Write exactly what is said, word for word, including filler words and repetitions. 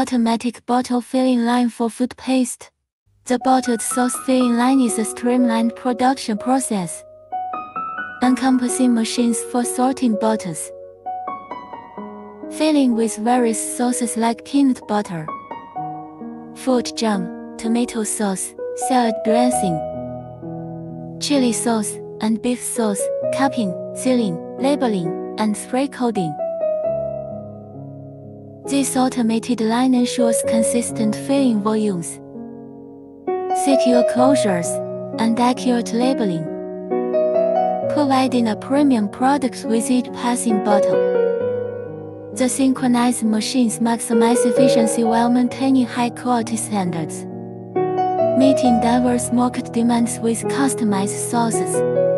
automatic bottle filling line for food paste. The bottled sauce filling line is a streamlined production process, encompassing machines for sorting bottles, filling with various sauces like canned butter, fruit jam, tomato sauce, salad dressing, chili sauce, and beef sauce, cupping, sealing, labeling, and spray coding. This automated line ensures consistent filling volumes, secure closures, and accurate labeling, providing a premium product with each passing bottle. The synchronized machines maximize efficiency while maintaining high-quality standards, meeting diverse market demands with customized sauces.